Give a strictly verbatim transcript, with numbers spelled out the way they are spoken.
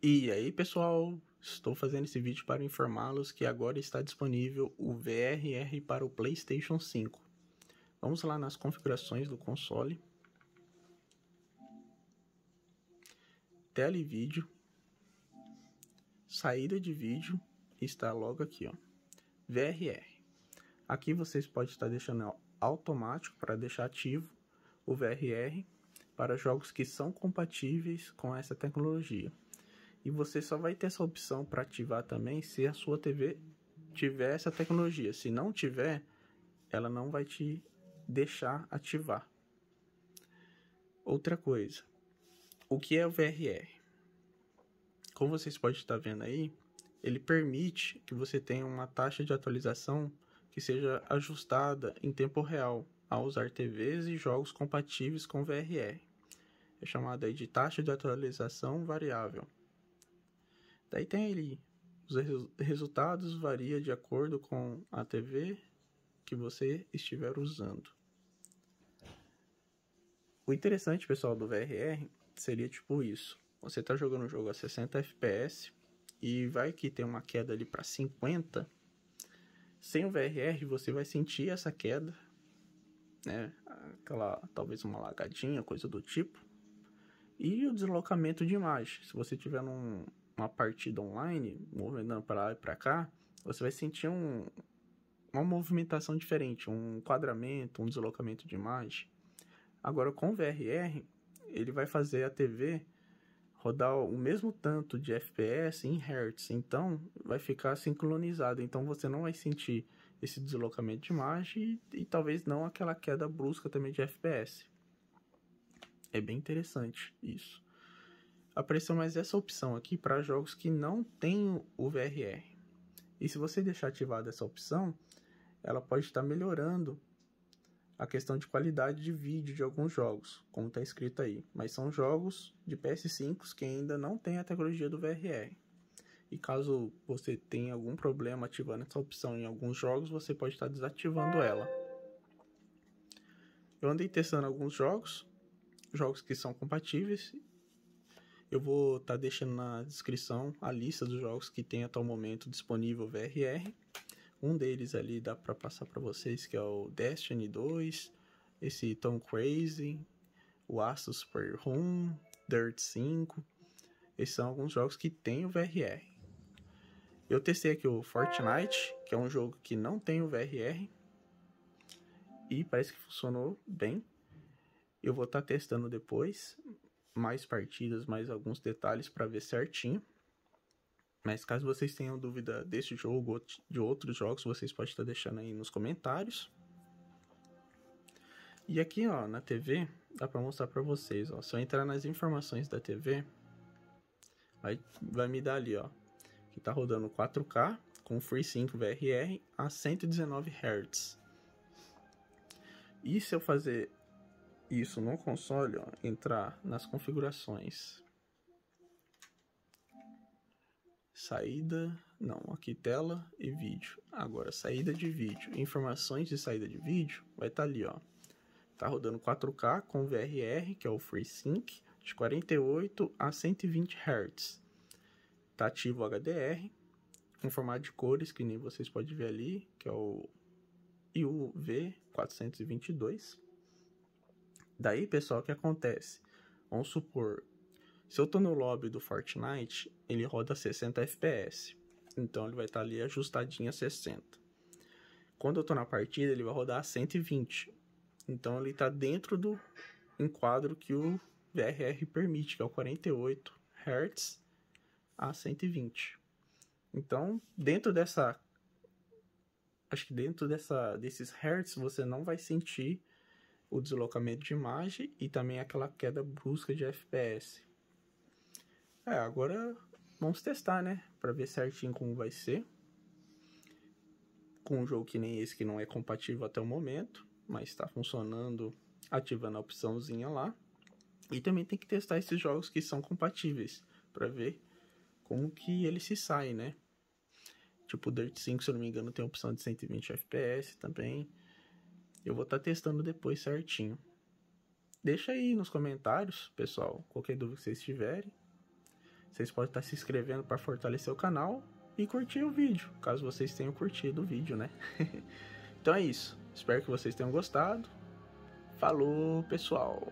E aí pessoal, estou fazendo esse vídeo para informá-los que agora está disponível o V R R para o PlayStation cinco. Vamos lá nas configurações do console. Tela e vídeo. Saída de vídeo está logo aqui, ó. V R R. Aqui vocês podem estar deixando automático para deixar ativo o V R R para jogos que são compatíveis com essa tecnologia. E você só vai ter essa opção para ativar também se a sua T V tiver essa tecnologia. Se não tiver, ela não vai te deixar ativar. Outra coisa, o que é o V R R? Como vocês podem estar vendo aí, ele permite que você tenha uma taxa de atualização que seja ajustada em tempo real ao usar T Vs e jogos compatíveis com V R R. É chamada aí de taxa de atualização variável. Daí tem ele, os res- resultados variam de acordo com a T V que você estiver usando. O interessante, pessoal, do V R R seria tipo isso. Você está jogando um jogo a sessenta F P S e vai que tem uma queda ali para cinquenta. Sem o V R R você vai sentir essa queda, né? Aquela, talvez uma lagadinha, coisa do tipo. E o deslocamento de imagem. Se você tiver num... uma partida online, movimentando para lá e para cá, você vai sentir um, uma movimentação diferente, um enquadramento, um deslocamento de imagem. Agora, com o V R R, ele vai fazer a T V rodar o mesmo tanto de F P S em Hertz, então vai ficar sincronizado, então você não vai sentir esse deslocamento de imagem e, e talvez não aquela queda brusca também de F P S. É bem interessante isso. Apareceu mais essa opção aqui para jogos que não tem o V R R. E se você deixar ativada essa opção, ela pode estar melhorando a questão de qualidade de vídeo de alguns jogos, como está escrito aí. Mas são jogos de P S cinco que ainda não tem a tecnologia do V R R. E caso você tenha algum problema ativando essa opção em alguns jogos, você pode estar desativando ela. Eu andei testando alguns jogos, jogos que são compatíveis. Eu vou estar tá deixando na descrição a lista dos jogos que tem até o momento disponível V R R. Um deles ali dá para passar para vocês, que é o Destiny dois, esse Tom Crazy, o Astro's Playroom, Dirt cinco. Esses são alguns jogos que tem o V R R. Eu testei aqui o Fortnite, que é um jogo que não tem o V R R. E parece que funcionou bem. Eu vou estar tá testando depois mais partidas, mais alguns detalhes para ver certinho. Mas caso vocês tenham dúvida desse jogo ou de outros jogos, vocês podem estar deixando aí nos comentários. E aqui, ó, na T V, dá para mostrar para vocês, ó. Se eu entrar nas informações da T V, vai, vai me dar ali, ó, que tá rodando quatro K com FreeSync V R R a cento e dezenove hertz. E se eu fazer isso no console, ó, entrar nas configurações, saída, não, aqui tela e vídeo, agora saída de vídeo, informações de saída de vídeo, vai estar tá ali, ó, tá rodando quatro K com V R R, que é o FreeSync, de quarenta e oito a cento e vinte hertz, tá ativo o H D R, um formato de cores que nem vocês podem ver ali, que é o I U V quatrocentos e vinte e dois. Daí, pessoal, o que acontece? Vamos supor, se eu tô no lobby do Fortnite, ele roda sessenta F P S. Então ele vai estar tá ali ajustadinho a sessenta. Quando eu tô na partida, ele vai rodar a cento e vinte. Então ele tá dentro do enquadro que o V R R permite, que é o quarenta e oito hertz a cento e vinte. Então, dentro dessa acho que dentro dessa desses hertz, você não vai sentir o deslocamento de imagem e também aquela queda brusca de F P S. É, agora vamos testar, né? Para ver certinho como vai ser. Com um jogo que nem esse, que não é compatível até o momento, mas está funcionando, ativando a opçãozinha lá. E também tem que testar esses jogos que são compatíveis, para ver como que ele se sai, né? Tipo o Dirt cinco, se eu não me engano, tem a opção de cento e vinte F P S também. Eu vou estar testando depois certinho. Deixa aí nos comentários, pessoal, qualquer dúvida que vocês tiverem. Vocês podem estar se inscrevendo para fortalecer o canal e curtir o vídeo, caso vocês tenham curtido o vídeo, né? Então é isso. Espero que vocês tenham gostado. Falou, pessoal!